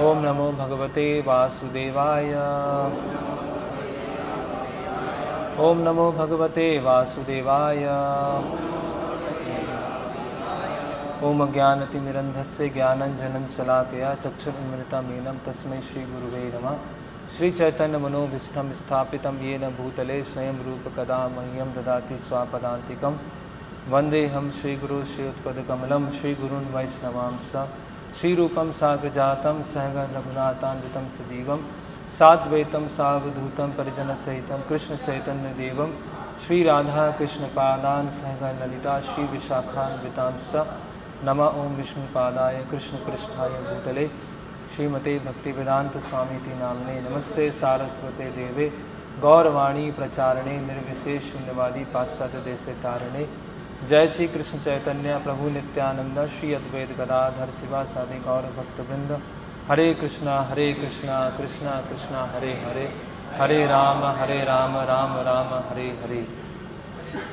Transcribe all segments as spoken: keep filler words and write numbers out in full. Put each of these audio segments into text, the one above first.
ओम नमो भगवते वासुदेवाय। ओम नमो भगवते वासुदेवाय। ओम अज्ञानतिमिरन्धस्य ज्ञानञ्जनशलाकया चक्षुरुन्मिलितमेनं तस्मै श्रीगुरुवे नमः। श्रीचैतन्यमनोभीष्टं स्थापितं येन भूतले स्वयं रूपकदा मह्यं ददाति स्वापदान्तिकं। वन्देऽहं श्रीगुरुं श्रीयुतपदकमलं श्रीगुरून् वैष्णवांसा। श्रीरूपं साग्रजातं सहगण रघुनाथान्वितं सजीवं साद्वैतं सावधूतं परिजनसहितं कृष्णचैतन्यदेवं श्रीराधाकृष्णपादान् सहगण ललिता श्रीविशाखान्वितां स। नमः ओं विष्णुपादाय कृष्णपृष्ठाय भूतले श्रीमते भक्तिवेदान्त स्वामीति नाम्ने। नमस्ते सारस्वते देवे गौरवाणी प्रचारणे निर्विशेष शून्यवादी पाश्चात्य देशे तारणे। जय श्री कृष्ण चैतन्य प्रभु नित्यानंद श्री अद्वैत गदाधर शिवा सादि गौर भक्तवृंद। हरे कृष्णा हरे कृष्णा कृष्णा कृष्णा हरे हरे, हरे राम हरे राम राम राम हरे हरे,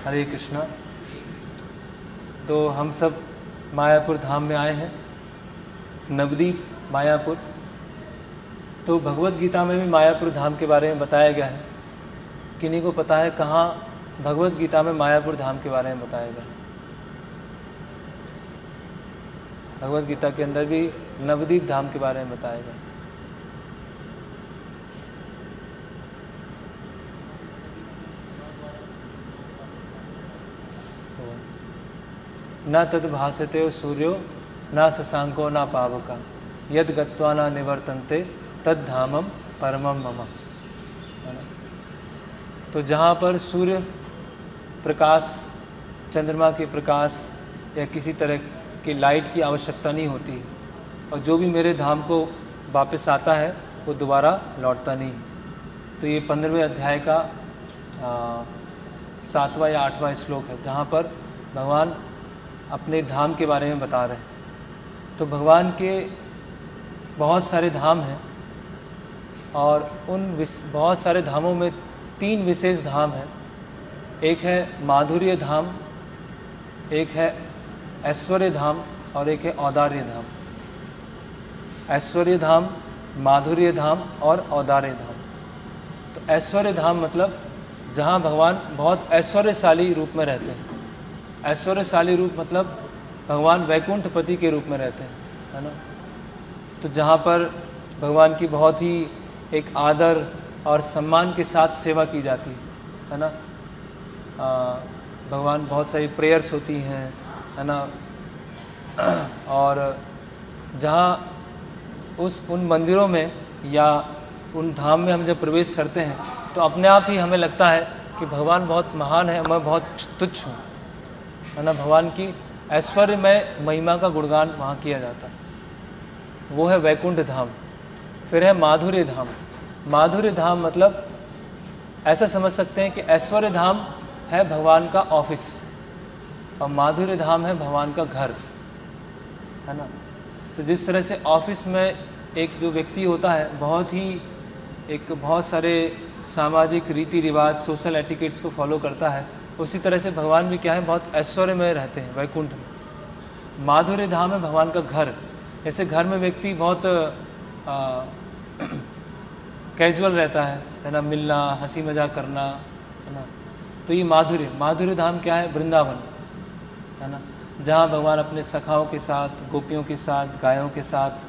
हरे कृष्णा। तो हम सब मायापुर धाम में आए हैं, नवदीप मायापुर। तो भगवत गीता में भी मायापुर धाम के बारे में बताया गया है। किन्हीं को पता है कहाँ भगवत गीता में मायापुर धाम के बारे में बताया गया है? भगवत गीता के अंदर भी नवदीप धाम के बारे में बताया गया है। न तद भासते सूर्यो न शशांको न पावका, यद गत्वा न निवर्तन्ते तद धामम परमम मम। तो जहाँ पर सूर्य प्रकाश, चंद्रमा के प्रकाश या किसी तरह की लाइट की आवश्यकता नहीं होती, और जो भी मेरे धाम को वापस आता है वो दोबारा लौटता नहीं। तो ये पंद्रहवें अध्याय का सातवां या आठवां श्लोक है, जहाँ पर भगवान अपने धाम के बारे में बता रहे हैं। तो भगवान के बहुत सारे धाम हैं, और उन बहुत सारे धामों में तीन विशेष धाम हैं। एक है माधुर्य धाम, एक है ऐश्वर्य धाम और एक है औदार्य धाम। ऐश्वर्य धाम, माधुर्य धाम और औदार्य धाम। तो ऐश्वर्य धाम मतलब जहाँ भगवान बहुत ऐश्वर्यशाली रूप में रहते हैं। ऐश्वर्यशाली रूप मतलब भगवान वैकुंठपति के रूप में रहते हैं, है ना। तो जहाँ पर भगवान की बहुत ही एक आदर और सम्मान के साथ सेवा की जाती है, है ना। आ, भगवान बहुत सारी प्रेयर्स होती हैं, है ना। और जहाँ उस उन मंदिरों में या उन धाम में हम जब प्रवेश करते हैं तो अपने आप ही हमें लगता है कि भगवान बहुत महान है, मैं बहुत तुच्छ हूँ, है ना। भगवान की ऐश्वर्यमय महिमा का गुणगान वहाँ किया जाता है। वो है वैकुंठ धाम। फिर है माधुर्य धाम। माधुर्य धाम मतलब ऐसा समझ सकते हैं कि ऐश्वर्य धाम है भगवान का ऑफिस और माधुर्य धाम है भगवान का घर, है ना। तो जिस तरह से ऑफिस में एक जो व्यक्ति होता है, बहुत ही एक बहुत सारे सामाजिक रीति रिवाज, सोशल एटिकेट्स को फॉलो करता है, उसी तरह से भगवान भी क्या है, बहुत ऐश्वर्यमय रहते हैं वैकुंठ में। माधुर्य धाम है भगवान का घर। ऐसे घर में व्यक्ति बहुत आ, कैजुअल रहता है, है ना, मिलना, हंसी मजाक करना, है ना। तो ये माधुर्य माधुर्य धाम क्या है, वृंदावन, है ना, जहाँ भगवान अपने सखाओं के साथ, गोपियों के साथ, गायों के साथ,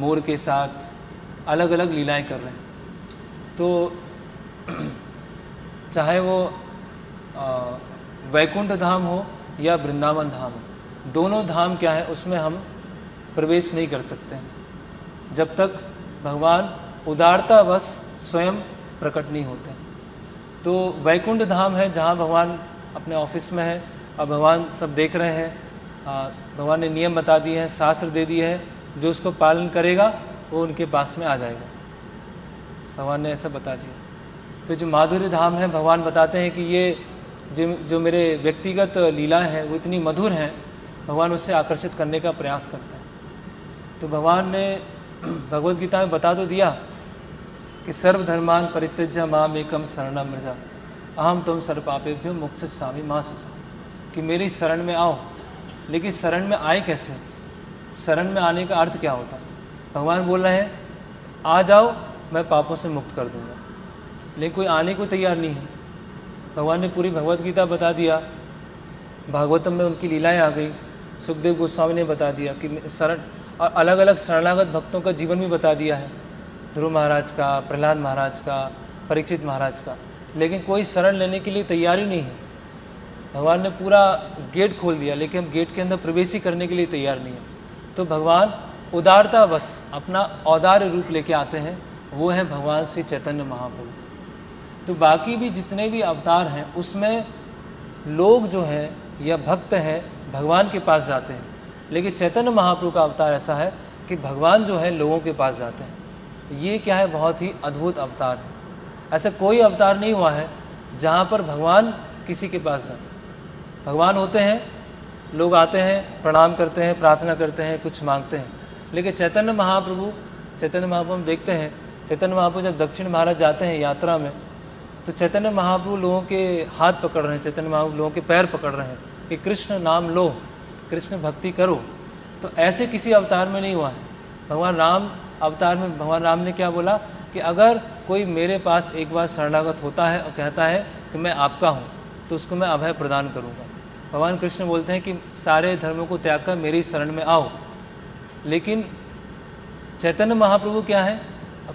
मोर के साथ अलग अलग लीलाएं कर रहे हैं। तो चाहे वो वैकुंठ धाम हो या वृंदावन धाम हो, दोनों धाम क्या है, उसमें हम प्रवेश नहीं कर सकते हैं जब तक भगवान उदारतावश स्वयं प्रकट नहीं होते। तो वैकुंठ धाम है जहाँ भगवान अपने ऑफिस में है और भगवान सब देख रहे हैं। भगवान ने नियम बता दिए हैं, शास्त्र दे दिए हैं, जो उसको पालन करेगा वो उनके पास में आ जाएगा, भगवान ने ऐसा बता दिया। फिर जो माधुर्य धाम है, भगवान बताते हैं कि ये जो जो मेरे व्यक्तिगत लीलाएँ हैं वो इतनी मधुर हैं, भगवान उससे आकर्षित करने का प्रयास करते हैं। तो भगवान ने भगवत गीता में बता तो दिया कि सर्वधर्मान परित्यज्य माम एकम शरणम मृजा अहम तुम सर्वपापेभ्यो मोक्षयिष्यामि मां शुचि, कि मेरी शरण में आओ। लेकिन शरण में आए कैसे, शरण में आने का अर्थ क्या होता है? भगवान बोल रहे हैं आ जाओ मैं पापों से मुक्त कर दूंगा, लेकिन कोई आने को तैयार नहीं है। भगवान ने पूरी भगवत गीता बता दिया, भागवतम में उनकी लीलाएं आ गई, सुखदेव गोस्वामी ने बता दिया कि शरण और अलग अलग शरणागत भक्तों का जीवन भी बता दिया है, ध्रुव महाराज का, प्रहलाद महाराज का, परीक्षित महाराज का, लेकिन कोई शरण लेने के लिए तैयार ही नहीं है। भगवान ने पूरा गेट खोल दिया लेकिन हम गेट के अंदर प्रवेश ही करने के लिए तैयार नहीं है। तो भगवान उदारता बस अपना औदार्य रूप लेके आते हैं, वो है भगवान श्री चैतन्य महाप्रभु। तो बाकी भी जितने भी अवतार हैं उसमें लोग जो हैं या भक्त हैं भगवान के पास जाते हैं, लेकिन चैतन्य महाप्रभु का अवतार ऐसा है कि भगवान जो है लोगों के पास जाते हैं। ये क्या है, बहुत ही अद्भुत अवतार है। ऐसा कोई अवतार नहीं हुआ है जहाँ पर भगवान किसी के पास जाए। भगवान होते हैं, लोग आते हैं, प्रणाम करते हैं, प्रार्थना करते हैं, कुछ मांगते हैं, लेकिन चैतन्य महाप्रभु चैतन्य महाप्रभु हम देखते हैं, चैतन्य महाप्रभु जब दक्षिण भारत जाते हैं यात्रा में तो चैतन्य महाप्रभु लोगों के हाथ पकड़ रहे हैं, चैतन्य महाप्रभु लोगों के पैर पकड़ रहे हैं कि कृष्ण नाम लो, कृष्ण भक्ति करो। तो ऐसे किसी अवतार में नहीं हुआ है। भगवान राम अवतार में भगवान राम ने क्या बोला कि अगर कोई मेरे पास एक बार शरणागत होता है और कहता है कि मैं आपका हूँ तो उसको मैं अभय प्रदान करूँगा। भगवान कृष्ण बोलते हैं कि सारे धर्मों को त्याग कर मेरी शरण में आओ, लेकिन चैतन्य महाप्रभु क्या है,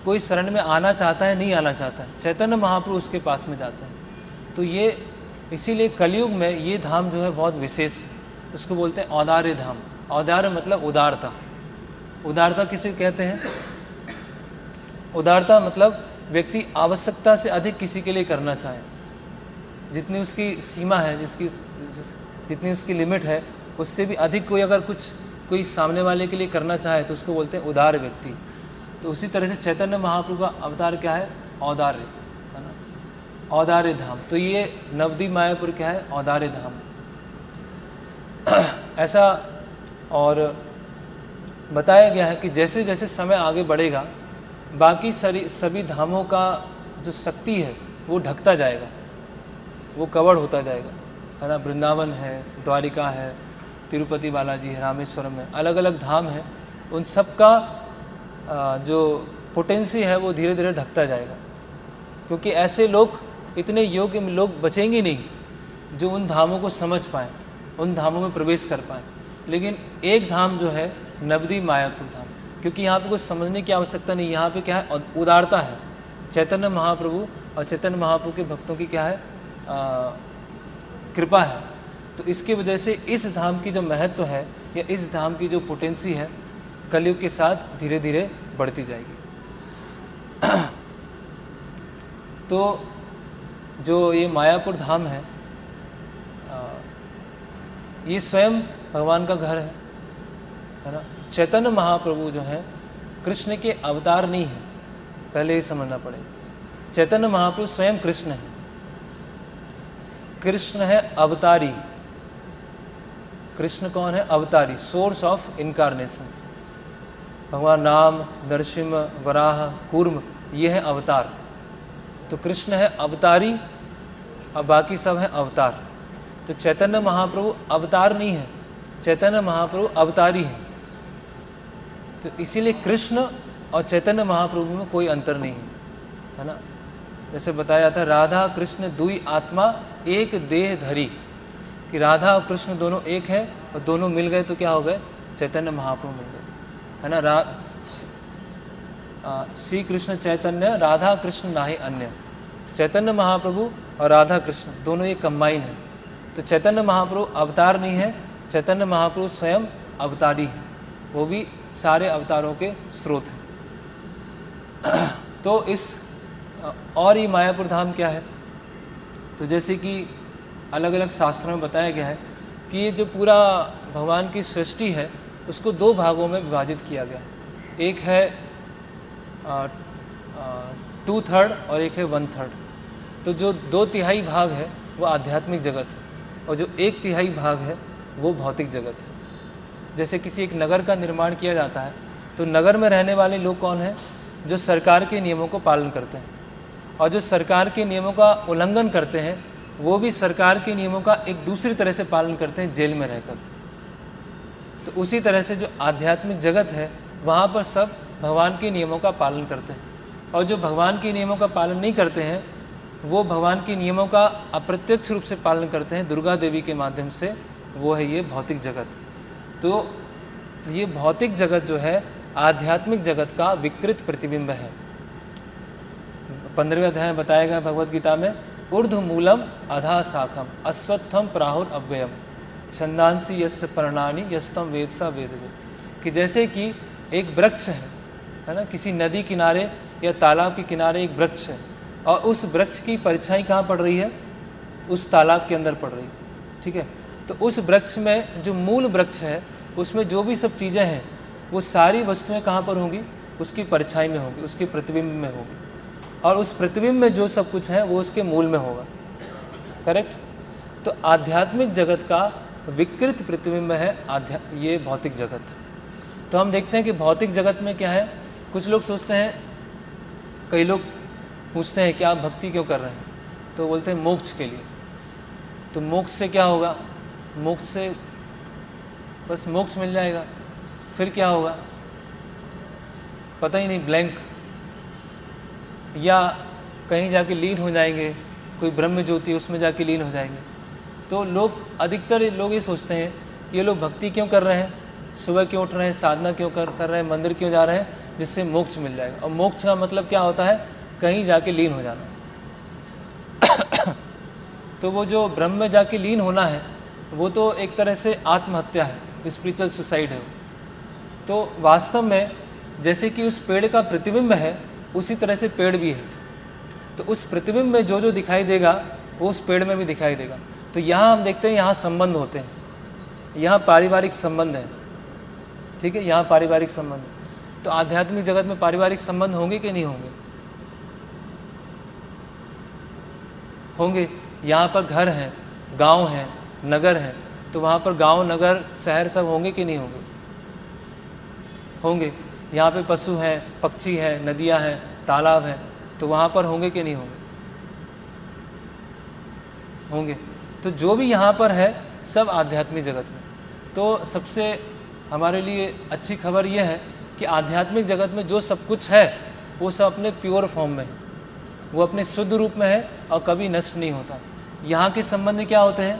कोई शरण में आना चाहता है नहीं आना चाहता है, चैतन्य महाप्रभु उसके पास में जाता है। तो ये इसीलिए कलयुग में ये धाम जो है बहुत विशेष है, उसको बोलते हैं औदार्य धाम। औदार्य मतलब उदारता, उदारता किसे कहते हैं, उदारता मतलब व्यक्ति आवश्यकता से अधिक किसी के लिए करना चाहे, जितनी उसकी सीमा है, जिसकी जितनी उसकी लिमिट है उससे भी अधिक कोई अगर कुछ कोई सामने वाले के लिए करना चाहे तो उसको बोलते हैं उदार व्यक्ति। तो उसी तरह से चैतन्य महाप्रभु का अवतार क्या है, औदार्य, है ना, औदार्य धाम। तो ये नवद्वीप मायापुर क्या है, औदार्य धाम ऐसा। और बताया गया है कि जैसे जैसे समय आगे बढ़ेगा बाकी सभी सभी धामों का जो शक्ति है वो ढकता जाएगा, वो कवर होता जाएगा, है ना। वृंदावन है, द्वारिका है, तिरुपति बालाजी है, रामेश्वरम है, अलग अलग धाम है, उन सब का जो पोटेंसी है वो धीरे धीरे ढकता जाएगा, क्योंकि ऐसे लोग इतने योग्य लोग बचेंगे नहीं जो उन धामों को समझ पाएँ, उन धामों में प्रवेश कर पाएँ। लेकिन एक धाम जो है नवद्वीप मायापुर धाम, क्योंकि यहाँ पे कुछ समझने की आवश्यकता नहीं, यहाँ पे क्या है उदारता है। चैतन्य महाप्रभु और चैतन्य महाप्रभु के भक्तों की क्या है आ, कृपा है। तो इसकी वजह से इस धाम की जो महत्व है या इस धाम की जो पोटेंसी है कलयुग के साथ धीरे धीरे बढ़ती जाएगी। तो जो ये मायापुर धाम है ये स्वयं भगवान का घर है, है ना। चैतन्य महाप्रभु जो हैं कृष्ण के अवतार नहीं हैं, पहले ये समझना पड़ेगा। चैतन्य महाप्रभु स्वयं कृष्ण है, कृष्ण है अवतारी। कृष्ण कौन है, अवतारी, सोर्स ऑफ इनकारनेशंस। भगवान राम, नरसिंह, वराह, कूर्म, ये है अवतार। तो कृष्ण है अवतारी और बाकी सब है अवतार। तो चैतन्य महाप्रभु अवतार नहीं है, चैतन्य महाप्रभु अवतारी है। तो इसीलिए कृष्ण और चैतन्य महाप्रभु में कोई अंतर नहीं है, है ना। जैसे बताया था राधा कृष्ण दुई आत्मा एक देह धरी, कि राधा और कृष्ण दोनों एक है और दोनों मिल गए तो क्या हो गए, चैतन्य महाप्रभु मिल गए, है ना। रा श्री कृष्ण चैतन्य राधा कृष्ण नाहि अन्य, चैतन्य महाप्रभु और राधा कृष्ण दोनों ये कंबाइन है। तो चैतन्य महाप्रभु अवतार नहीं है, चैतन्य महाप्रभु स्वयं अवतारी है, वो भी सारे अवतारों के स्रोत हैं। तो इस और ये मायापुर धाम क्या है, तो जैसे कि अलग अलग शास्त्रों में बताया गया है कि ये जो पूरा भगवान की सृष्टि है उसको दो भागों में विभाजित किया गया है। एक है टू थर्ड और एक है वन थर्ड। तो जो दो तिहाई भाग है वो आध्यात्मिक जगत है और जो एक तिहाई भाग है वो भौतिक जगत है। जैसे किसी एक नगर का निर्माण किया जाता है तो नगर में रहने वाले लोग कौन हैं, जो सरकार के नियमों को पालन करते हैं, और जो सरकार के नियमों का उल्लंघन करते हैं वो भी सरकार के नियमों का एक दूसरी तरह से पालन करते हैं, जेल में रहकर। तो उसी तरह से जो आध्यात्मिक जगत है वहाँ पर सब भगवान के नियमों का पालन करते हैं, और जो भगवान के नियमों का पालन नहीं करते हैं वो भगवान के नियमों का अप्रत्यक्ष रूप से पालन करते हैं दुर्गा देवी के माध्यम से, वो है ये भौतिक जगत। तो ये भौतिक जगत जो है आध्यात्मिक जगत का विकृत प्रतिबिंब है। पंद्रहवें अध्याय में बताया गया भगवद गीता में, ऊर्ध्व मूलम अधा शाखम अश्वत्थम प्राहुर अव्ययम छंदांसी यस्य पर्णानि यस्तम वेद सा वेदवे, कि जैसे कि एक वृक्ष है, है ना, किसी नदी किनारे या तालाब के किनारे एक वृक्ष है, और उस वृक्ष की परछाई कहाँ पड़ रही है? उस तालाब के अंदर पड़ रही है। ठीक है, तो उस वृक्ष में जो मूल वृक्ष है उसमें जो भी सब चीज़ें हैं वो सारी वस्तुएं कहाँ पर होंगी? उसकी परछाई में होगी, उसके प्रतिबिंब में होगी, और उस प्रतिबिंब में जो सब कुछ है वो उसके मूल में होगा। करेक्ट। तो आध्यात्मिक जगत का विकृत प्रतिबिंब है आध्या ये भौतिक जगत। तो हम देखते हैं कि भौतिक जगत में क्या है। कुछ लोग सोचते हैं, कई लोग पूछते हैं कि आप भक्ति क्यों कर रहे हैं? तो बोलते हैं मोक्ष के लिए। तो मोक्ष से क्या होगा? मोक्ष से बस मोक्ष मिल जाएगा, फिर क्या होगा पता ही नहीं, ब्लैंक, या कहीं जाके लीन हो जाएंगे, कोई ब्रह्म ज्योति उसमें जाके लीन हो जाएंगे। तो लोग अधिकतर लोग ये सोचते हैं कि ये लोग भक्ति क्यों कर रहे हैं, सुबह क्यों उठ रहे हैं, साधना क्यों कर कर रहे हैं, मंदिर क्यों जा रहे हैं, जिससे मोक्ष मिल जाएगा। और मोक्ष का मतलब क्या होता है? कहीं जाके लीन हो जाना। तो वो जो ब्रह्म में जाके लीन होना है वो तो एक तरह से आत्महत्या है, स्पिरिचुअल सुसाइड है। तो वास्तव में जैसे कि उस पेड़ का प्रतिबिंब है उसी तरह से पेड़ भी है। तो उस प्रतिबिंब में जो जो दिखाई देगा वो उस पेड़ में भी दिखाई देगा। तो यहाँ हम देखते हैं, यहाँ संबंध होते हैं, यहाँ पारिवारिक संबंध है। ठीक है, यहाँ पारिवारिक संबंध। तो आध्यात्मिक जगत में पारिवारिक संबंध होंगे कि नहीं होंगे? होंगे। यहाँ पर घर हैं, गाँव हैं, नगर हैं, तो वहाँ पर गांव, नगर, शहर सब होंगे कि नहीं होंगे? होंगे। यहाँ पे पशु हैं, पक्षी हैं, नदियाँ हैं, तालाब हैं, तो वहाँ पर होंगे कि नहीं होंगे? होंगे। तो जो भी यहाँ पर है सब आध्यात्मिक जगत में। तो सबसे हमारे लिए अच्छी खबर यह है कि आध्यात्मिक जगत में जो सब कुछ है वो सब अपने प्योर फॉर्म में है, वो अपने शुद्ध रूप में है और कभी नष्ट नहीं होता। यहाँ के संबंध क्या होते हैं?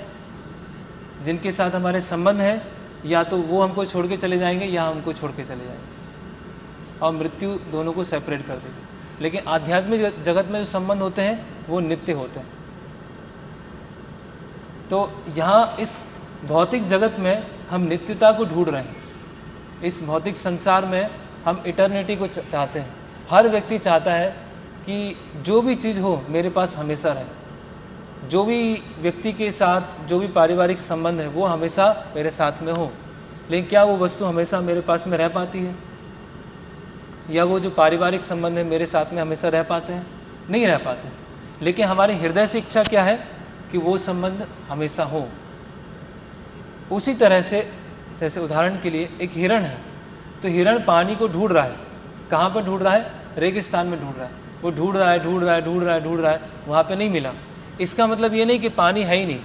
जिनके साथ हमारे संबंध हैं या तो वो हमको छोड़ के चले जाएंगे या हमको छोड़ के चले जाएंगे, और मृत्यु दोनों को सेपरेट कर देगी। लेकिन आध्यात्मिक जगत में जो संबंध होते हैं वो नित्य होते हैं। तो यहाँ इस भौतिक जगत में हम नित्यता को ढूंढ रहे हैं। इस भौतिक संसार में हम इटर्निटी को चाहते हैं। हर व्यक्ति चाहता है कि जो भी चीज़ हो मेरे पास हमेशा रहे, जो भी व्यक्ति के साथ जो भी पारिवारिक संबंध है वो हमेशा मेरे साथ में हो। लेकिन क्या वो वस्तु हमेशा मेरे पास में रह पाती है, या वो जो पारिवारिक संबंध है मेरे साथ में हमेशा रह पाते हैं? नहीं रह पाते। लेकिन हमारे हृदय से इच्छा क्या है कि वो संबंध हमेशा हो। उसी तरह से जैसे उदाहरण के लिए एक हिरण है, तो हिरण पानी को ढूंढ रहा है। कहाँ पर ढूंढ रहा है? रेगिस्तान में ढूंढ रहा है। वो ढूंढ रहा है, ढूंढ रहा है, ढूंढ रहा है, ढूंढ रहा है, वहाँ पर नहीं मिला। इसका मतलब ये नहीं कि पानी है ही नहीं,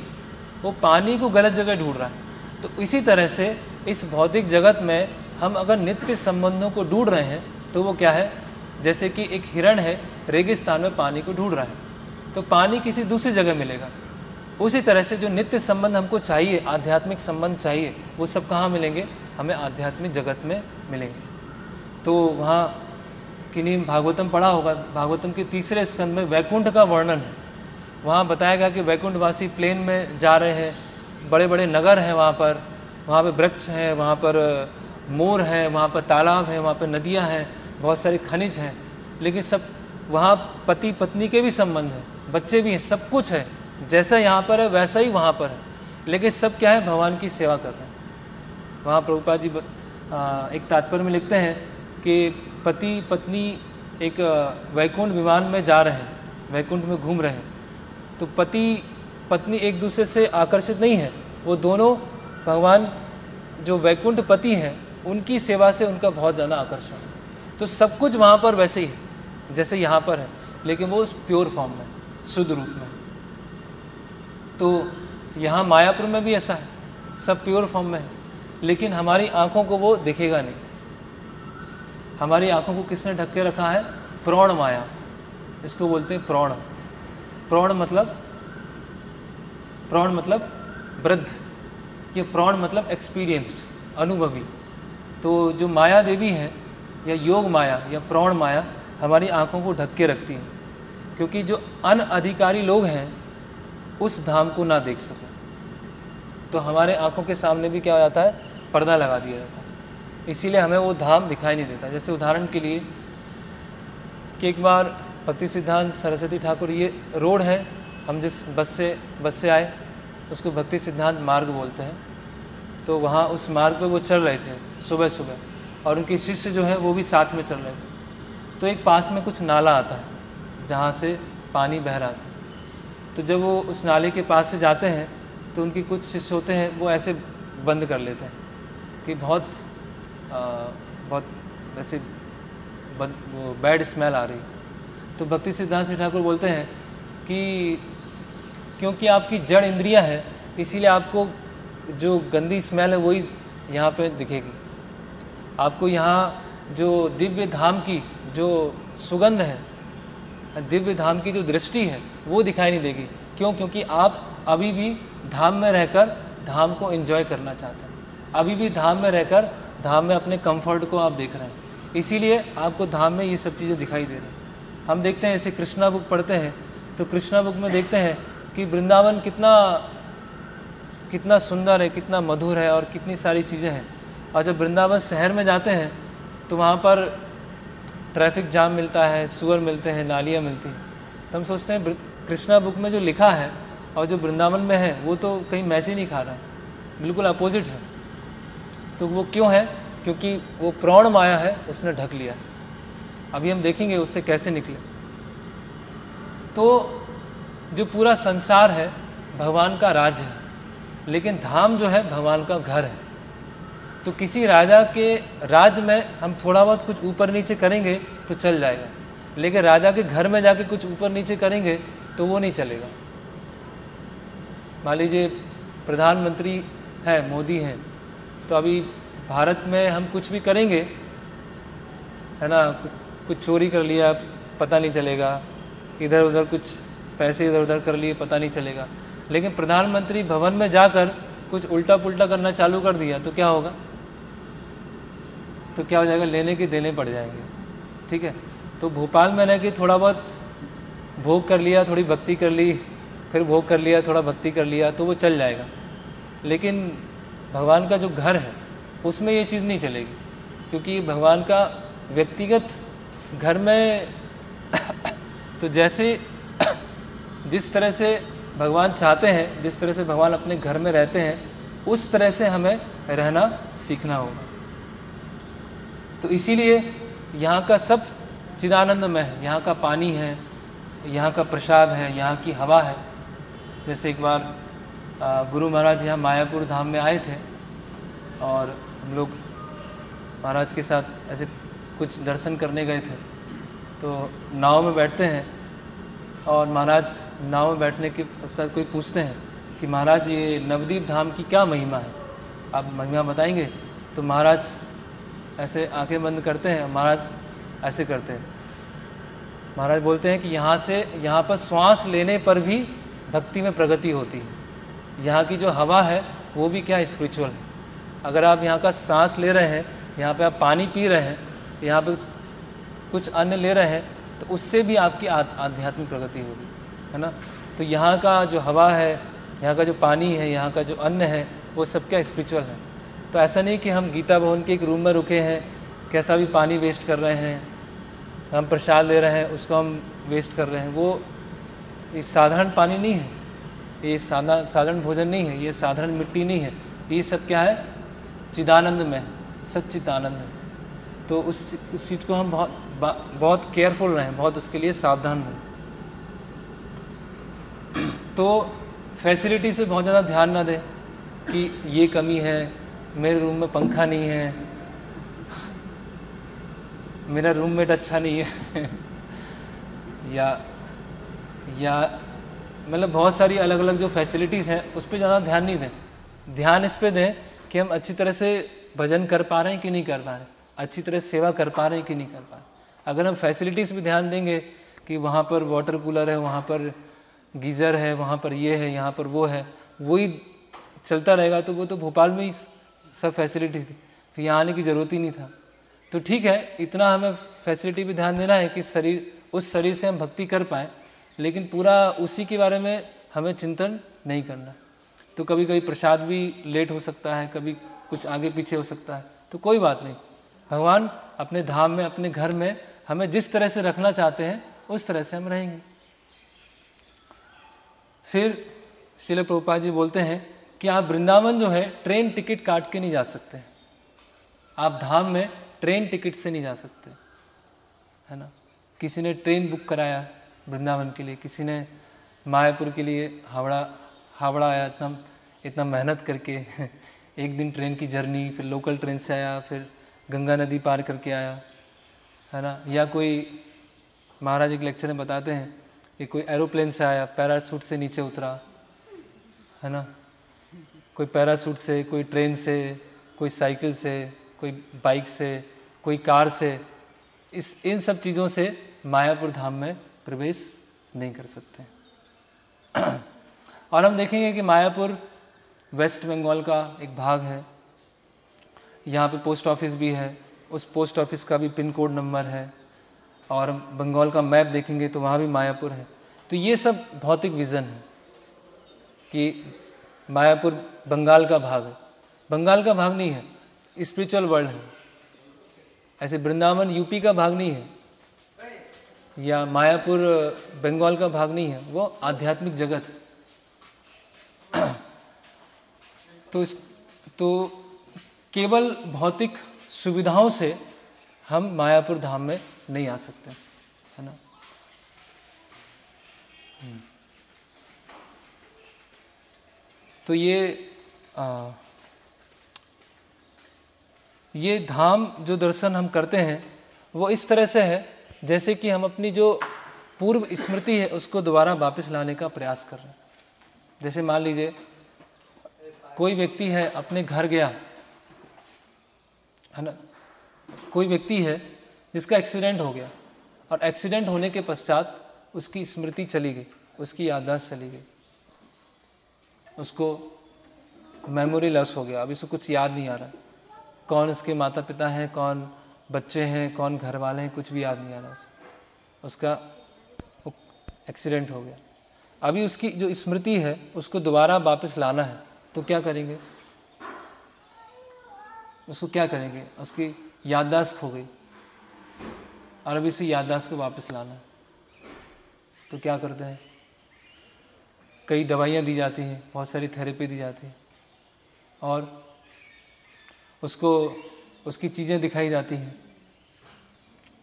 वो पानी को गलत जगह ढूंढ रहा है। तो इसी तरह से इस भौतिक जगत में हम अगर नित्य संबंधों को ढूंढ रहे हैं तो वो क्या है? जैसे कि एक हिरण है, रेगिस्तान में पानी को ढूंढ रहा है, तो पानी किसी दूसरी जगह मिलेगा। उसी तरह से जो नित्य संबंध हमको चाहिए, आध्यात्मिक संबंध चाहिए, वो सब कहाँ मिलेंगे? हमें आध्यात्मिक जगत में मिलेंगे। तो वहाँ किन्हीं भागवतम पढ़ा होगा, भागवतम के तीसरे स्कंद में वैकुंठ का वर्णन है। वहाँ बताया गया कि वैकुंठवासी प्लेन में जा रहे हैं, बड़े बड़े नगर हैं वहाँ पर, वहाँ पे वृक्ष हैं, वहाँ पर मोर हैं, वहाँ पर तालाब हैं, वहाँ पर नदियाँ हैं, बहुत सारे खनिज हैं, लेकिन सब वहाँ पति पत्नी के भी संबंध हैं, बच्चे भी हैं, सब कुछ है। जैसा यहाँ पर है वैसा ही वहाँ पर है, लेकिन सब क्या है? भगवान की सेवा कर रहे हैं। वहाँ प्रभुपाद जी एक तात्पर्य में लिखते हैं कि पति पत्नी एक वैकुंठ विमान में जा रहे हैं, वैकुंठ में घूम रहे हैं। तो पति पत्नी एक दूसरे से आकर्षित नहीं है, वो दोनों भगवान जो वैकुंठ पति हैं उनकी सेवा से उनका बहुत ज़्यादा आकर्षण है। तो सब कुछ वहाँ पर वैसे ही है जैसे यहाँ पर है, लेकिन वो प्योर फॉर्म में, शुद्ध रूप में। तो यहाँ मायापुर में भी ऐसा है, सब प्योर फॉर्म में है, लेकिन हमारी आँखों को वो दिखेगा नहीं, हमारी आँखों को किसने ढक के रखा है? प्रौढ़ माया, इसको बोलते हैं प्रौढ़। प्रौढ़ मतलब प्रौढ़ मतलब वृद्ध, ये प्रौढ़ मतलब एक्सपीरियंस्ड, अनुभवी। तो जो माया देवी है या योग माया या प्रौढ़ माया हमारी आँखों को ढक के रखती है, क्योंकि जो अनअधिकारी लोग हैं उस धाम को ना देख सकें। तो हमारे आँखों के सामने भी क्या हो जाता है? पर्दा लगा दिया जाता है, इसीलिए हमें वो धाम दिखाई नहीं देता। जैसे उदाहरण के लिए कि एक बार भक्ति सिद्धांत सरस्वती ठाकुर, ये रोड है, हम जिस बस से बस से आए उसको भक्ति सिद्धांत मार्ग बोलते हैं, तो वहाँ उस मार्ग पर वो चल रहे थे सुबह सुबह, और उनके शिष्य जो है वो भी साथ में चल रहे थे। तो एक पास में कुछ नाला आता है जहाँ से पानी बह रहा था, तो जब वो उस नाले के पास से जाते हैं तो उनके कुछ शिष्य होते हैं वो ऐसे बंद कर लेते हैं कि बहुत आ, बहुत वैसे बैड स्मेल आ रही। तो भक्ति सिद्धांत श्री ठाकुर बोलते हैं कि क्योंकि आपकी जड़ इंद्रियां हैं इसीलिए आपको जो गंदी स्मेल है वही यहाँ पे दिखेगी, आपको यहाँ जो दिव्य धाम की जो सुगंध है, दिव्य धाम की जो दृष्टि है वो दिखाई नहीं देगी। क्यों? क्योंकि आप अभी भी धाम में रहकर धाम को एंजॉय करना चाहते हैं, अभी भी धाम में रहकर धाम में अपने कंफर्ट को आप देख रहे हैं, इसीलिए आपको धाम में ये सब चीज़ें दिखाई दे रही हैं। हम देखते हैं ऐसे कृष्णा बुक पढ़ते हैं तो कृष्णा बुक में देखते हैं कि वृंदावन कितना कितना सुंदर है, कितना मधुर है और कितनी सारी चीज़ें हैं। और जब वृंदावन शहर में जाते हैं तो वहाँ पर ट्रैफिक जाम मिलता है, सुअर मिलते हैं, नालियाँ मिलती हैं। तो हम सोचते हैं कृष्णा बुक में जो लिखा है और जो वृंदावन में है वो तो कहीं मैच ही नहीं खा रहा, बिल्कुल अपोजिट है। तो वो क्यों है? क्योंकि वो प्रौढ़ माया है, उसने ढक लिया। अभी हम देखेंगे उससे कैसे निकले। तो जो पूरा संसार है भगवान का राज्य है, लेकिन धाम जो है भगवान का घर है। तो किसी राजा के राज्य में हम थोड़ा बहुत कुछ ऊपर नीचे करेंगे तो चल जाएगा, लेकिन राजा के घर में जाके कुछ ऊपर नीचे करेंगे तो वो नहीं चलेगा। मान लीजिए प्रधानमंत्री हैं, मोदी हैं, तो अभी भारत में हम कुछ भी करेंगे, है ना, कुछ चोरी कर लिया पता नहीं चलेगा, इधर उधर कुछ पैसे इधर उधर कर लिए पता नहीं चलेगा, लेकिन प्रधानमंत्री भवन में जाकर कुछ उल्टा पुल्टा करना चालू कर दिया तो क्या होगा? तो क्या हो जाएगा? लेने के देने पड़ जाएंगे। ठीक है, तो भोपाल में रह के थोड़ा बहुत भोग कर लिया, थोड़ी भक्ति कर ली, फिर भोग कर लिया, थोड़ा भक्ति कर लिया, तो वो चल जाएगा। लेकिन भगवान का जो घर है उसमें ये चीज़ नहीं चलेगी, क्योंकि भगवान का व्यक्तिगत घर में तो जैसे जिस तरह से भगवान चाहते हैं, जिस तरह से भगवान अपने घर में रहते हैं, उस तरह से हमें रहना सीखना होगा। तो इसीलिए यहाँ का सब चिदानंदमय है, यहाँ का पानी है, यहाँ का प्रसाद है, यहाँ की हवा है। जैसे एक बार गुरु महाराज यहाँ मायापुर धाम में आए थे और हम लोग महाराज के साथ ऐसे कुछ दर्शन करने गए थे। तो नाव में बैठते हैं और महाराज नाव में बैठने के पश्चात कोई पूछते हैं कि महाराज ये नवदीप धाम की क्या महिमा है, आप महिमा बताएंगे? तो महाराज ऐसे आंखें बंद करते हैं, महाराज ऐसे करते हैं, महाराज बोलते हैं कि यहाँ से, यहाँ पर श्वास लेने पर भी भक्ति में प्रगति होती है। यहाँ की जो हवा है वो भी क्या स्पिरिचुअल है। अगर आप यहाँ का सांस ले रहे हैं, यहाँ पे आप पानी पी रहे हैं, यहाँ पे कुछ अन्न ले रहे हैं, तो उससे भी आपकी आध्यात्मिक प्रगति होगी, है ना। तो यहाँ का जो हवा है, यहाँ का जो पानी है, यहाँ का जो अन्न है, वो सब क्या स्पिरिचुअल है। तो ऐसा नहीं कि हम गीता भवन के एक रूम में रुके हैं, कैसा भी पानी वेस्ट कर रहे हैं, हम प्रसाद ले रहे हैं उसको हम वेस्ट कर रहे हैं। वो ये साधारण पानी नहीं है, ये साधारण साधारण भोजन नहीं है, ये साधारण मिट्टी नहीं है, ये सब क्या है? चिदानंद में, सच्चिदानंद है। तो उस उस चीज़ को हम बहुत बहुत केयरफुल रहें, बहुत उसके लिए सावधान रहें। तो फैसिलिटी से बहुत ज़्यादा ध्यान ना दें कि ये कमी है, मेरे रूम में पंखा नहीं है, मेरा रूममेट अच्छा नहीं है या या मतलब बहुत सारी अलग अलग जो फैसिलिटीज़ हैं उस पर ज़्यादा ध्यान नहीं दें। ध्यान इस पे दें कि हम अच्छी तरह से भजन कर पा रहे हैं कि नहीं कर पा रहे हैं, अच्छी तरह सेवा कर पा रहे हैं कि नहीं कर पा रहे। अगर हम फैसिलिटीज़ भी ध्यान देंगे कि वहाँ पर वाटर कूलर है, वहाँ पर गीज़र है, वहाँ पर ये है, यहाँ पर वो है, वही चलता रहेगा तो वो तो भोपाल में ही सब फैसिलिटी थी, फिर यहाँ आने की ज़रूरत ही नहीं था। तो ठीक है, इतना हमें फैसिलिटी भी ध्यान देना है कि शरीर, उस शरीर से हम भक्ति कर पाएँ, लेकिन पूरा उसी के बारे में हमें चिंतन नहीं करना। तो कभी कभी प्रसाद भी लेट हो सकता है, कभी कुछ आगे पीछे हो सकता है, तो कोई बात नहीं। भगवान अपने धाम में, अपने घर में हमें जिस तरह से रखना चाहते हैं उस तरह से हम रहेंगे। फिर श्रील प्रभुपाद जी बोलते हैं कि आप वृंदावन जो है ट्रेन टिकट काट के नहीं जा सकते, आप धाम में ट्रेन टिकट से नहीं जा सकते, है ना। किसी ने ट्रेन बुक कराया वृंदावन के लिए, किसी ने मायापुर के लिए हावड़ा हावड़ा आया, इतना इतना मेहनत करके एक दिन ट्रेन की जर्नी, फिर लोकल ट्रेन से आया, फिर गंगा नदी पार करके आया, है ना। या कोई, महाराज एक लेक्चर में बताते हैं कि कोई एरोप्लेन से आया, पैराशूट से नीचे उतरा, है ना। कोई पैराशूट से, कोई ट्रेन से, कोई साइकिल से, कोई बाइक से, कोई कार से, इस इन सब चीज़ों से मायापुर धाम में प्रवेश नहीं कर सकते। और हम देखेंगे कि मायापुर वेस्ट बंगाल का एक भाग है, यहाँ पे पोस्ट ऑफिस भी है, उस पोस्ट ऑफिस का भी पिन कोड नंबर है, और बंगाल का मैप देखेंगे तो वहाँ भी मायापुर है। तो ये सब भौतिक विज़न है कि मायापुर बंगाल का भाग है, बंगाल का भाग नहीं है, स्पिरिचुअल वर्ल्ड है। ऐसे वृंदावन यूपी का भाग नहीं है, या मायापुर बंगाल का भाग नहीं है, वो आध्यात्मिक जगत है। तो तो केवल भौतिक सुविधाओं से हम मायापुर धाम में नहीं आ सकते, है ना। तो ये आ, ये धाम जो दर्शन हम करते हैं वो इस तरह से है जैसे कि हम अपनी जो पूर्व स्मृति है उसको दोबारा वापस लाने का प्रयास कर रहे हैं। जैसे मान लीजिए कोई व्यक्ति है अपने घर गया, है ना, कोई व्यक्ति है जिसका एक्सीडेंट हो गया, और एक्सीडेंट होने के पश्चात उसकी स्मृति चली गई, उसकी याददाश्त चली गई, उसको मेमोरी लॉस हो गया, अब इसको कुछ याद नहीं आ रहा, कौन इसके माता पिता हैं, कौन बच्चे हैं, कौन घर वाले हैं, कुछ भी याद नहीं आ रहा उसे, उसका एक्सीडेंट हो गया। अभी उसकी जो स्मृति है उसको दोबारा वापस लाना है तो क्या करेंगे, उसको क्या करेंगे, उसकी याददाश्त खो गई और अभी उसी याददाश्त को वापस लाना है तो क्या करते हैं, कई दवाइयाँ दी जाती हैं, बहुत सारी थेरेपी दी जाती है, और उसको उसकी चीज़ें दिखाई जाती हैं,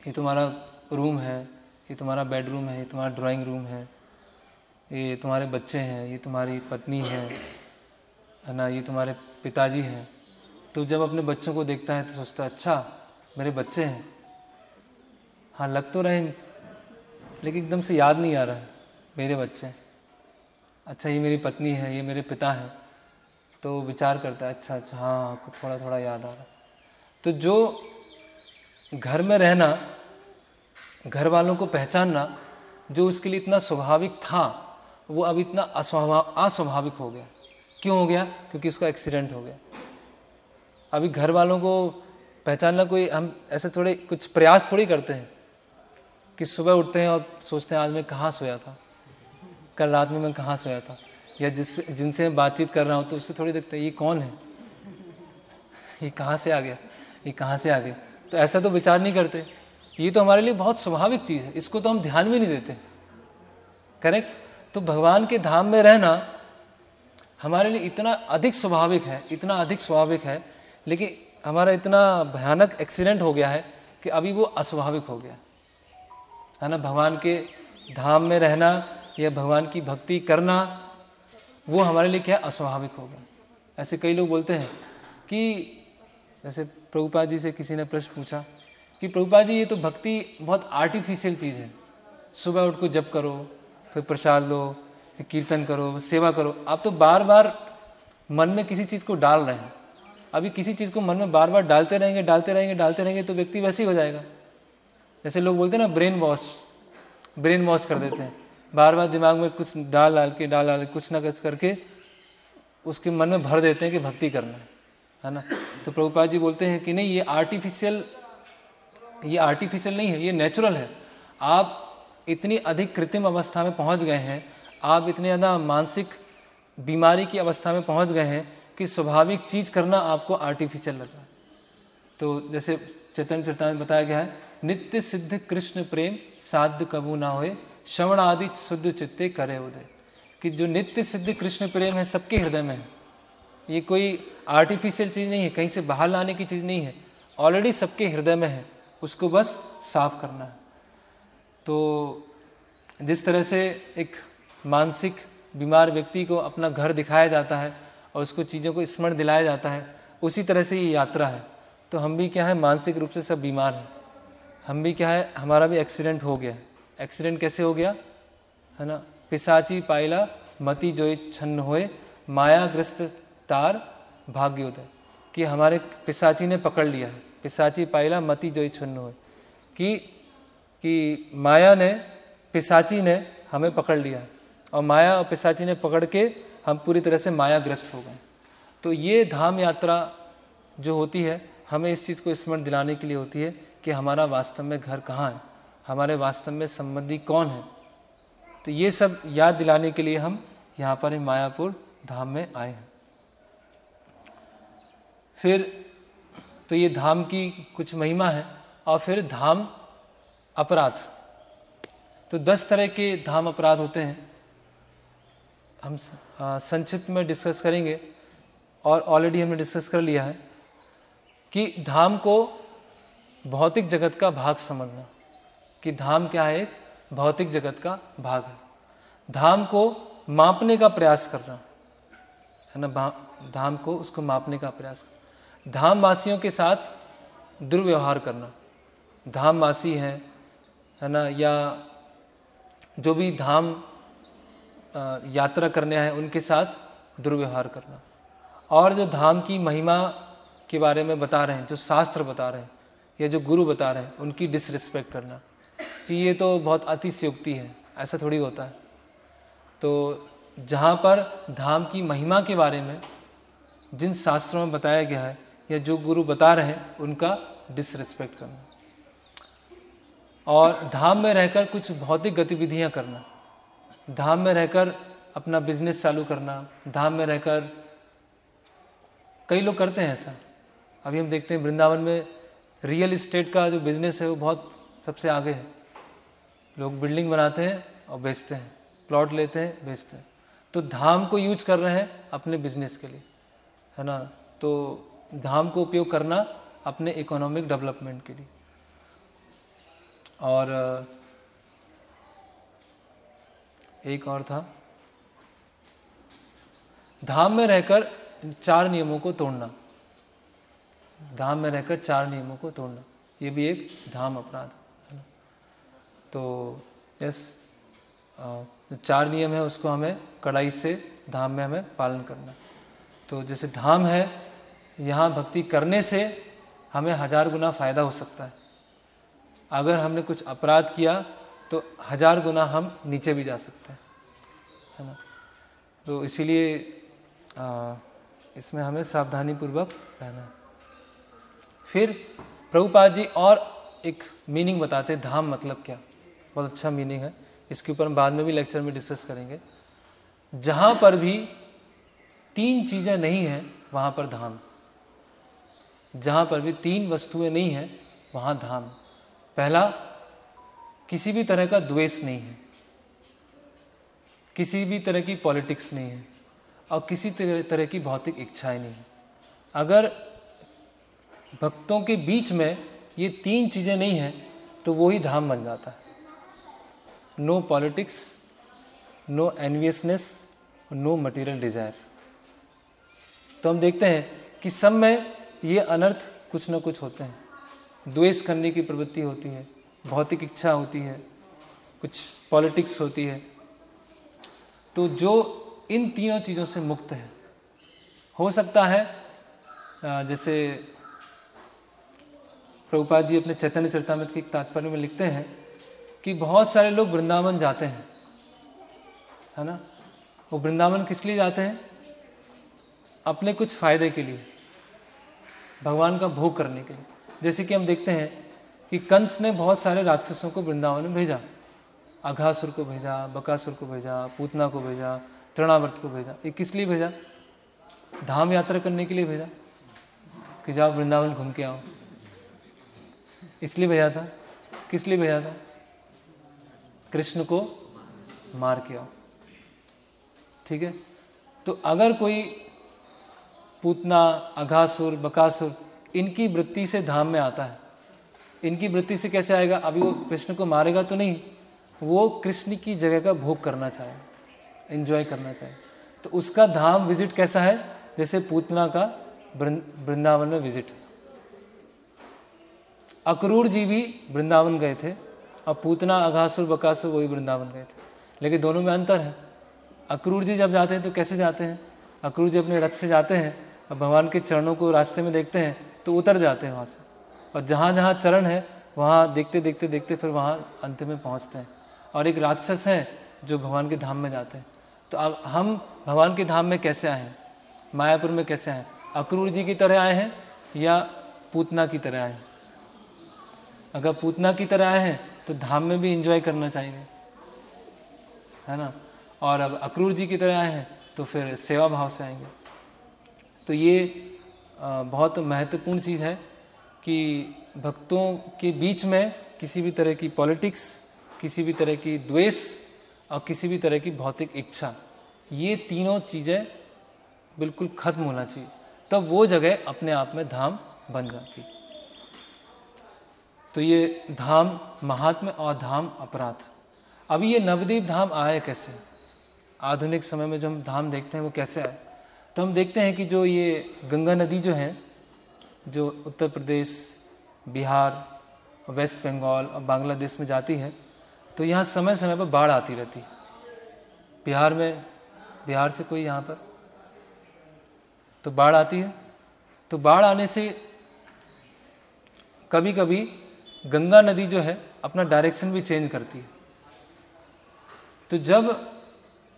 ये तुम्हारा रूम है, ये तुम्हारा बेडरूम है, ये तुम्हारा ड्राइंग रूम है, ये तुम्हारे बच्चे हैं, ये तुम्हारी पत्नी है, है ना, ये तुम्हारे पिताजी हैं। तो जब अपने बच्चों को देखता है तो सोचता है अच्छा मेरे बच्चे हैं, हाँ लग तो रहे लेकिन एकदम से याद नहीं आ रहा है मेरे बच्चे, अच्छा ये मेरी पत्नी है, ये मेरे पिता हैं, तो विचार करता है अच्छा अच्छा हाँ थोड़ा थोड़ा याद आ रहा। तो जो घर में रहना, घर वालों को पहचानना जो उसके लिए इतना स्वाभाविक था वो अब इतना अस्वाभाविक हो गया। क्यों हो गया? क्योंकि उसका एक्सीडेंट हो गया। अभी घर वालों को पहचानना कोई, हम ऐसे थोड़े कुछ प्रयास थोड़ी करते हैं कि सुबह उठते हैं और सोचते हैं आज मैं कहाँ सोया था, कल रात में मैं कहाँ सोया था, या जिस जिनसे मैं बातचीत कर रहा हूँ तो उससे थोड़ी देखते हैं ये कौन है, ये कहाँ से आ गया, ये कहाँ से आ गया। तो ऐसा तो विचार नहीं करते, ये तो हमारे लिए बहुत स्वाभाविक चीज़ है, इसको तो हम ध्यान भी नहीं देते, करेक्ट। तो भगवान के धाम में रहना हमारे लिए इतना अधिक स्वाभाविक है, इतना अधिक स्वाभाविक है, लेकिन हमारा इतना भयानक एक्सीडेंट हो गया है कि अभी वो अस्वाभाविक हो गया है ना। भगवान के धाम में रहना या भगवान की भक्ति करना वो हमारे लिए क्या अस्वाभाविक हो गया। ऐसे कई लोग बोलते हैं कि जैसे प्रभुपाद जी से किसी ने प्रश्न पूछा कि प्रभुपाद जी ये तो भक्ति बहुत आर्टिफिशियल चीज़ है, सुबह उठ को जप करो, फिर प्रसाद लो, फिर कीर्तन करो, सेवा करो, आप तो बार बार मन में किसी चीज़ को डाल रहे हैं। अभी किसी चीज़ को मन में बार बार डालते रहेंगे डालते रहेंगे डालते रहेंगे तो व्यक्ति वैसे ही हो जाएगा। जैसे लोग बोलते हैं ना ब्रेन वॉश, ब्रेन वॉश कर देते हैं, बार बार दिमाग में कुछ डाल डाल के डाल डाल कुछ ना कुछ करके उसके मन में भर देते हैं कि भक्ति करना है ना। तो प्रभुपाद जी बोलते हैं कि नहीं, ये आर्टिफिशियल ये आर्टिफिशियल नहीं है, ये नेचुरल है। आप इतनी अधिक कृत्रिम अवस्था में पहुंच गए हैं, आप इतने ज़्यादा मानसिक बीमारी की अवस्था में पहुंच गए हैं कि स्वाभाविक चीज़ करना आपको आर्टिफिशियल लगा। तो जैसे चैतन्य चरितामृत में बताया गया है, नित्य सिद्ध कृष्ण प्रेम साध्य कबू ना होए, श्रवण आदि शुद्ध चित्ते करे उदय। कि जो नित्य सिद्ध कृष्ण प्रेम है सबके हृदय में है, ये कोई आर्टिफिशियल चीज़ नहीं है, कहीं से बाहर लाने की चीज़ नहीं है, ऑलरेडी सबके हृदय में है, उसको बस साफ करना है। तो जिस तरह से एक मानसिक बीमार व्यक्ति को अपना घर दिखाया जाता है और उसको चीज़ों को स्मरण दिलाया जाता है, उसी तरह से ये यात्रा है। तो हम भी क्या है, मानसिक रूप से सब बीमार हैं, हम भी क्या है, हमारा भी एक्सीडेंट हो गया। एक्सीडेंट कैसे हो गया है ना, पिशाची पाइला मति जोई छन्न होए मायाग्रस्त तार भाग्योदय। कि हमारे पिशाची ने पकड़ लिया है, पिशाची पाइला मति जोई छन्न होए, कि कि माया ने पिशाची ने हमें पकड़ लिया और माया और पिशाची ने पकड़ के हम पूरी तरह से मायाग्रस्त हो गए। तो ये धाम यात्रा जो होती है हमें इस चीज़ को स्मरण दिलाने के लिए होती है कि हमारा वास्तव में घर कहाँ है, हमारे वास्तव में संबंधी कौन है। तो ये सब याद दिलाने के लिए हम यहाँ पर मायापुर धाम में आए हैं। फिर तो ये धाम की कुछ महिमा है, और फिर धाम अपराध। तो दस तरह के धाम अपराध होते हैं, हम संक्षिप्त में डिस्कस करेंगे और ऑलरेडी हमने डिस्कस कर लिया है। कि धाम को भौतिक जगत का भाग समझना, कि धाम क्या है, एक भौतिक जगत का भाग है। धाम को मापने का प्रयास करना है ना, धाम को उसको मापने का प्रयास करना। धाम वासियों के साथ दुर्व्यवहार करना, धाम वासी हैं है ना, या जो भी धाम यात्रा करने हैं उनके साथ दुर्व्यवहार करना। और जो धाम की महिमा के बारे में बता रहे हैं, जो शास्त्र बता रहे हैं या जो गुरु बता रहे हैं, उनकी डिसरिस्पेक्ट करना, कि ये तो बहुत अतिशयोक्ति है, ऐसा थोड़ी होता है। तो जहाँ पर धाम की महिमा के बारे में जिन शास्त्रों में बताया गया है या जो गुरु बता रहे हैं उनका डिसरिस्पेक्ट करना। और धाम में रहकर कुछ भौतिक गतिविधियाँ करना, धाम में रहकर अपना बिजनेस चालू करना, धाम में रहकर कई लोग करते हैं ऐसा। अभी हम देखते हैं वृंदावन में रियल इस्टेट का जो बिज़नेस है वो बहुत सबसे आगे है। लोग बिल्डिंग बनाते हैं और बेचते हैं, प्लॉट लेते हैं बेचते हैं। तो धाम को यूज कर रहे हैं अपने बिजनेस के लिए है ना। तो धाम को उपयोग करना अपने इकोनॉमिक डेवलपमेंट के लिए। और एक और था, धाम में रहकर चार नियमों को तोड़ना, धाम में रहकर चार नियमों को तोड़ना, ये भी एक धाम अपराध है ना। तो यस, जो चार नियम है उसको हमें कड़ाई से धाम में हमें पालन करना। तो जैसे धाम है, यहाँ भक्ति करने से हमें हज़ार गुना फ़ायदा हो सकता है। अगर हमने कुछ अपराध किया तो हज़ार गुना हम नीचे भी जा सकते हैं है ना। तो इसीलिए आ, इसमें हमें सावधानी पूर्वक रहना है। फिर प्रभुपाद जी और एक मीनिंग बताते हैं, धाम मतलब क्या, बहुत अच्छा मीनिंग है, इसके ऊपर हम बाद में भी लेक्चर में डिस्कस करेंगे। जहाँ पर भी तीन चीज़ें नहीं हैं वहाँ पर धाम, जहाँ पर भी तीन वस्तुएं नहीं हैं वहाँ धाम। पहला, किसी भी तरह का द्वेष नहीं है, किसी भी तरह की पॉलिटिक्स नहीं है, और किसी तरह की भौतिक इच्छाएं नहीं है। अगर भक्तों के बीच में ये तीन चीज़ें नहीं हैं तो वो ही धाम बन जाता है। No politics, no enviousness, no material desire. तो हम देखते हैं कि सब में ये अनर्थ कुछ ना कुछ होते हैं। द्वेष करने की प्रवृत्ति होती है, भौतिक इच्छा होती है, कुछ पॉलिटिक्स होती है। तो जो इन तीनों चीज़ों से मुक्त है, हो सकता है जैसे प्रभुपाद जी अपने चैतन्य चरितामृत के एक तात्पर्य में लिखते हैं कि बहुत सारे लोग वृंदावन जाते हैं, है ना। वो वृंदावन किस लिए जाते हैं? अपने कुछ फ़ायदे के लिए, भगवान का भोग करने के लिए। जैसे कि हम देखते हैं कि कंस ने बहुत सारे राक्षसों को वृंदावन में भेजा, अघासुर को भेजा, बकासुर को भेजा, पूतना को भेजा, तृणावर्त को भेजा। ये किस लिए भेजा? धाम यात्रा करने के लिए भेजा कि जाओ वृंदावन घूम के आओ। इसलिए भेजा था, किस लिए भेजा था? कृष्ण को मार के आओ। ठीक है, तो अगर कोई पूतना, अघासुर, बकासुर इनकी वृत्ति से धाम में आता है, इनकी वृत्ति से कैसे आएगा? अभी वो कृष्ण को मारेगा तो नहीं, वो कृष्ण की जगह का भोग करना चाहे, एंजॉय करना चाहे। तो उसका धाम विजिट कैसा है? जैसे पूतना का वृंदावन में विजिट। अक्रूर जी भी वृंदावन गए थे और पूतना, अघासुर, बकासुर वो भी वृंदावन गए थे, लेकिन दोनों में अंतर है। अक्रूर जी जब जाते हैं तो कैसे जाते हैं? अक्रूर जी अपने रथ से जाते हैं और भगवान के चरणों को रास्ते में देखते हैं तो उतर जाते हैं वहाँ से, और जहाँ जहाँ चरण है वहाँ देखते देखते देखते फिर वहाँ अंत में पहुँचते हैं। और एक राक्षस हैं जो भगवान के धाम में जाते हैं। तो अब हम भगवान के धाम में कैसे आए हैं, मायापुर में कैसे आए हैं? अक्रूर जी की तरह आए हैं या पूतना की तरह आए हैं? अगर पूतना की तरह आए हैं तो धाम में भी एंजॉय करना चाहिए, है ना। और अब अक्रूर जी की तरह आए हैं तो फिर सेवा भाव से आएंगे। तो ये बहुत महत्वपूर्ण चीज़ है कि भक्तों के बीच में किसी भी तरह की पॉलिटिक्स, किसी भी तरह की द्वेष और किसी भी तरह की भौतिक इच्छा, ये तीनों चीज़ें बिल्कुल खत्म होना चाहिए। तब तो वो जगह अपने आप में धाम बन जाती। तो ये धाम महात्म्य और धाम अपराध। अभी ये नवद्वीप धाम आए कैसे? आधुनिक समय में जो हम धाम देखते हैं वो कैसे आए? तो हम देखते हैं कि जो ये गंगा नदी जो है, जो उत्तर प्रदेश, बिहार, वेस्ट बंगाल और बांग्लादेश में जाती है, तो यहाँ समय समय पर बाढ़ आती रहती है। बिहार में, बिहार से कोई यहाँ पर तो बाढ़ आती है। तो बाढ़ आने से कभी कभी गंगा नदी जो है अपना डायरेक्शन भी चेंज करती है। तो जब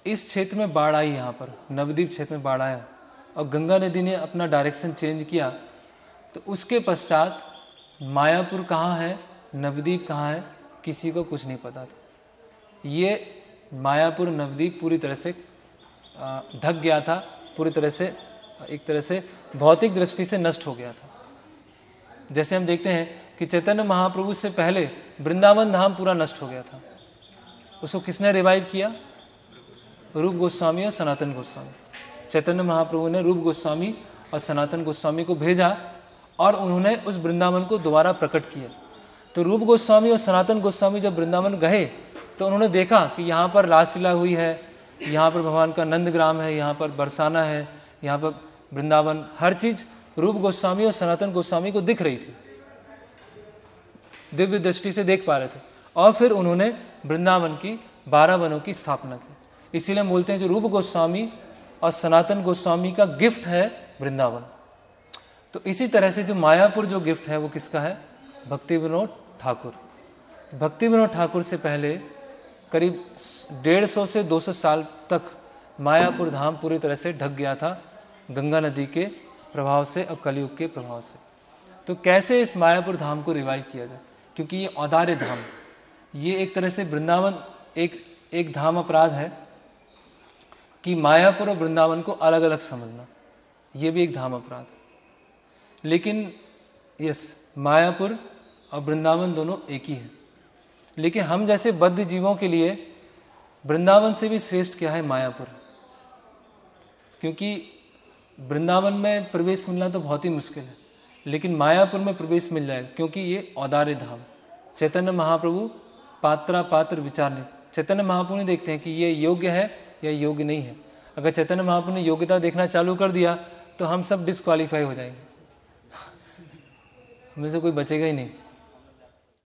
इस क्षेत्र में बाढ़ आई, यहाँ पर नवद्वीप क्षेत्र में बाढ़ आया और गंगा नदी ने अपना डायरेक्शन चेंज किया, तो उसके पश्चात मायापुर कहाँ है, नवद्वीप कहाँ है, किसी को कुछ नहीं पता था। ये मायापुर नवद्वीप पूरी तरह से ढक गया था, पूरी तरह से एक तरह से भौतिक दृष्टि से नष्ट हो गया था। जैसे हम देखते हैं कि चैतन्य महाप्रभु से पहले वृंदावन धाम पूरा नष्ट हो गया था। उसको किसने रिवाइव किया? रूप गोस्वामी और सनातन गोस्वामी। चैतन्य महाप्रभु ने रूप गोस्वामी और सनातन गोस्वामी को भेजा और उन्होंने उस वृंदावन को दोबारा प्रकट किया। तो रूप गोस्वामी और सनातन गोस्वामी जब वृंदावन गए तो उन्होंने देखा कि यहाँ पर रासलीला हुई है, यहाँ पर भगवान का नंदग्राम है, यहाँ पर बरसाना है, यहाँ पर वृंदावन, हर चीज़ रूप गोस्वामी और सनातन गोस्वामी को दिख रही थी, दिव्य दृष्टि से देख पा रहे थे। और फिर उन्होंने वृंदावन की बारह वनों की स्थापना की। इसीलिए हम बोलते हैं जो रूप गोस्वामी और सनातन गोस्वामी का गिफ्ट है वृंदावन। तो इसी तरह से जो मायापुर जो गिफ्ट है वो किसका है? भक्ति विनोद ठाकुर। भक्ति विनोद ठाकुर से पहले करीब डेढ़ सौ से दो सौ साल तक मायापुर धाम पूरी तरह से ढक गया था गंगा नदी के प्रभाव से और कलयुग के प्रभाव से। तो कैसे इस मायापुर धाम को रिवाइव किया जाए, क्योंकि ये औदार्य धाम, ये एक तरह से वृंदावन एक एक धाम अपराध है कि मायापुर और वृंदावन को अलग अलग समझना, ये भी एक धाम अपराध है। लेकिन यस, मायापुर और वृंदावन दोनों एक ही है, लेकिन हम जैसे बद्ध जीवों के लिए वृंदावन से भी श्रेष्ठ क्या है? मायापुर। क्योंकि वृंदावन में प्रवेश मिलना तो बहुत ही मुश्किल है, लेकिन मायापुर में प्रवेश मिल जाएगा, क्योंकि ये औदार्य धाम। चैतन्य महाप्रभु पात्रा पात्र विचारने, चैतन्य महाप्रभु ने देखते हैं कि ये योग्य है या योग्य नहीं है। अगर चैतन्य महाप्रभु ने योग्यता देखना चालू कर दिया तो हम सब डिस्क्वालीफाई हो जाएंगे, में से कोई बचेगा ही नहीं।